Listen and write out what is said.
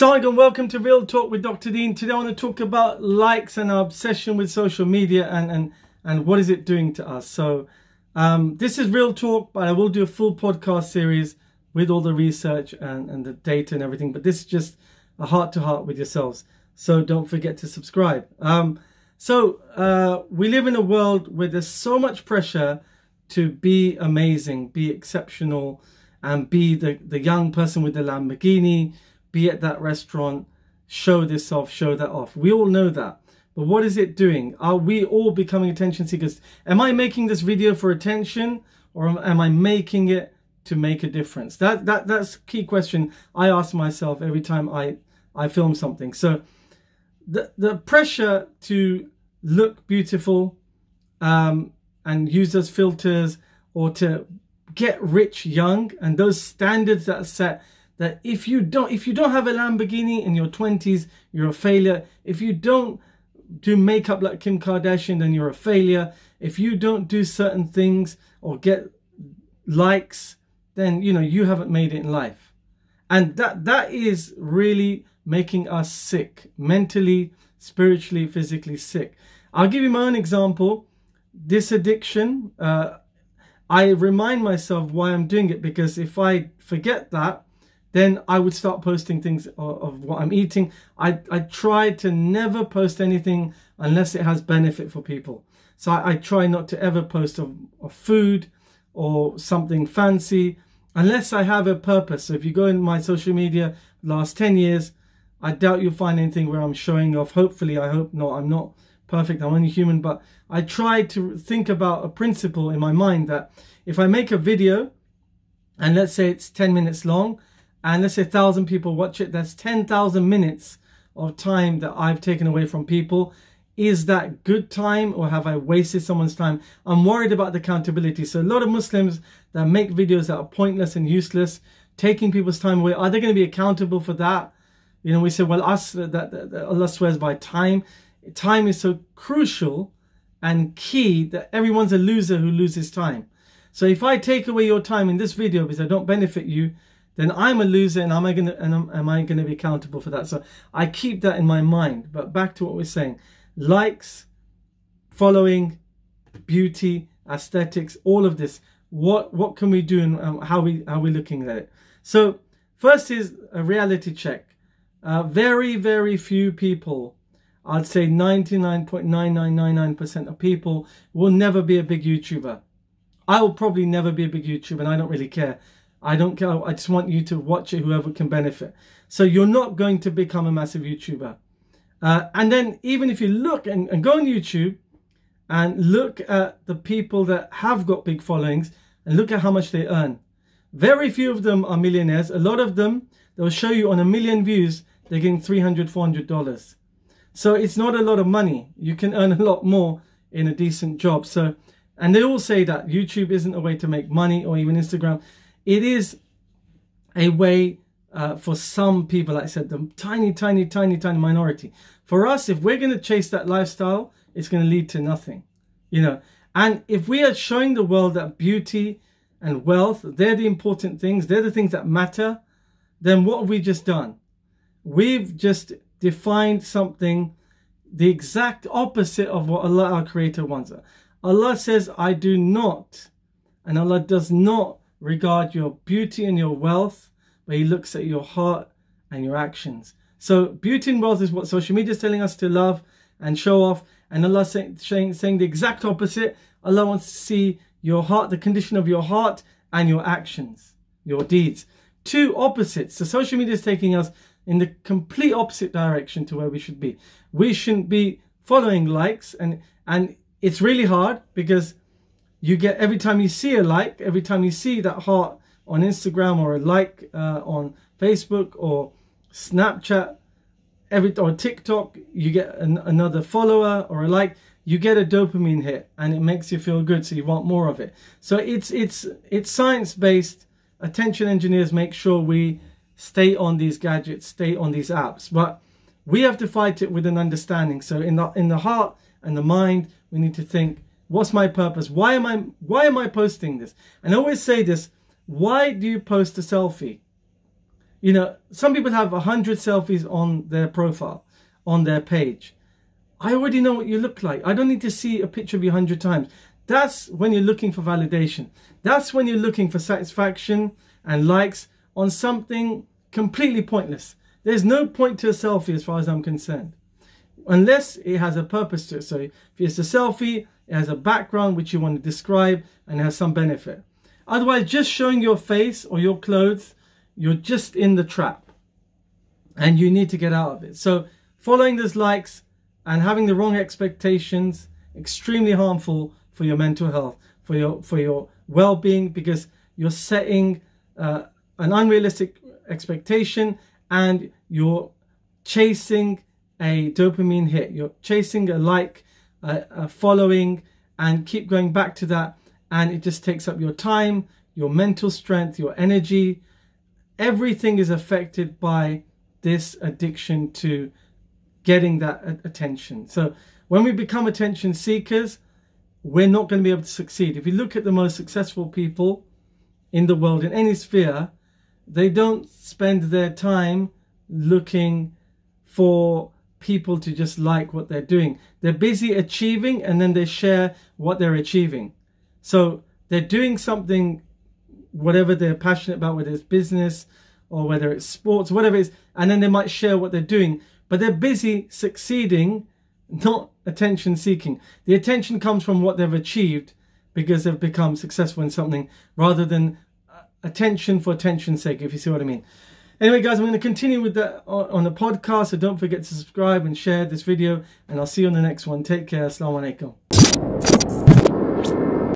Assalamualaikum and welcome to Real Talk with Dr Deen. Today I want to talk about likes and our obsession with social media and what is it doing to us. So this is Real Talk, but I will do a full podcast series with all the research and the data and everything. But this is just a heart-to-heart with yourselves. So don't forget to subscribe. We live in a world where there's so much pressure to be amazing, be exceptional, and be the young person with the Lamborghini. Be at that restaurant, show this off, show that off. We all know that. But what is it doing? Are we all becoming attention seekers? Am I making this video for attention, or am I making it to make a difference? That's a key question I ask myself every time I film something. So the pressure to look beautiful and use those filters, or to get rich young, and those standards that are set, that if you don't have a Lamborghini in your 20s, you're a failure. If you don't do makeup like Kim Kardashian, then you're a failure. If you don't do certain things or get likes, then you know you haven't made it in life. And that is really making us sick, mentally, spiritually, physically sick. I'll give you my own example. This addiction, I remind myself why I'm doing it, because if I forget that, then I would start posting things of what I'm eating. I try to never post anything unless it has benefit for people. So I try not to ever post of food or something fancy unless I have a purpose. So if you go in my social media last 10 years, I doubt you'll find anything where I'm showing off. Hopefully, I hope not. I'm not perfect. I'm only human. But I try to think about a principle in my mind that if I make a video and let's say it's 10 minutes long, and let's say 1,000 people watch it, that's 10,000 minutes of time that I've taken away from people. Is that good time, or have I wasted someone's time? I'm worried about the accountability. So a lot of Muslims that make videos that are pointless and useless, taking people's time away, are they going to be accountable for that? You know, we say, well, Allah swears by time. Time is so crucial and key that everyone's a loser who loses time. So if I take away your time in this video because I don't benefit you, then I'm a loser, and am I going to be accountable for that? So I keep that in my mind. But back to what we're saying. Likes, following, beauty, aesthetics, all of this. What can we do, and how are we looking at it? So first is a reality check. Very, very few people, I'd say 99.9999% of people, will never be a big YouTuber. I will probably never be a big YouTuber, and I don't really care. I don't care. I just want you to watch it, whoever can benefit. So you're not going to become a massive YouTuber. And then even if you look and go on YouTube and look at the people that have got big followings and look at how much they earn. Very few of them are millionaires. A lot of them, they'll show you on 1 million views, they're getting $300, $400. So it's not a lot of money. You can earn a lot more in a decent job. So, and they all say that YouTube isn't a way to make money, or even Instagram. It is a way for some people, like I said, the tiny, tiny, tiny, tiny minority. For us, if we're going to chase that lifestyle, it's going to lead to nothing, you know. And if we are showing the world that beauty and wealth, they're the important things, they're the things that matter, then what have we just done? We've just defined something, the exact opposite of what Allah, our Creator, wants. Allah says, I do not, and Allah does not regard your beauty and your wealth, but He looks at your heart and your actions. So beauty and wealth is what social media is telling us to love and show off, and Allah saying the exact opposite. Allah wants to see your heart, the condition of your heart, and your actions, your deeds. Two opposites. So social media is taking us in the complete opposite direction to where we should be. We shouldn't be following likes, and it's really hard, because you get, every time you see a like, every time you see that heart on Instagram, or a like on Facebook or Snapchat, or TikTok, you get another follower or a like. You get a dopamine hit, and it makes you feel good, so you want more of it. So it's science-based. Attention engineers make sure we stay on these gadgets, stay on these apps, but we have to fight it with an understanding. So in the heart and the mind, we need to think, what's my purpose? Why am I posting this? And I always say this, why do you post a selfie? You know, some people have 100 selfies on their profile, on their page. I already know what you look like. I don't need to see a picture of you 100 times. That's when you're looking for validation. That's when you're looking for satisfaction and likes on something completely pointless. There's no point to a selfie as far as I'm concerned, unless it has a purpose to it. So if it's a selfie, it has a background which you want to describe and has some benefit. Otherwise, just showing your face or your clothes, you're just in the trap and you need to get out of it. So following those likes and having the wrong expectations, extremely harmful for your mental health, for your well-being, because you're setting an unrealistic expectation and you're chasing a dopamine hit. You're chasing a like, a following, and keep going back to that, and it just takes up your time, your mental strength, your energy. Everything is affected by this addiction to getting that attention. So when we become attention seekers, we're not going to be able to succeed. If you look at the most successful people in the world, in any sphere, they don't spend their time looking for people to just like what they're doing. They're busy achieving, and then they share what they're achieving. So they're doing something, whatever they're passionate about, whether it's business or whether it's sports, whatever it is, and then they might share what they're doing. But they're busy succeeding, not attention seeking. The attention comes from what they've achieved because they've become successful in something, rather than attention for attention's sake, if you see what I mean. Anyway, guys, I'm going to continue with that on the podcast, so don't forget to subscribe and share this video, and I'll see you on the next one. Take care. Assalamu alaikum.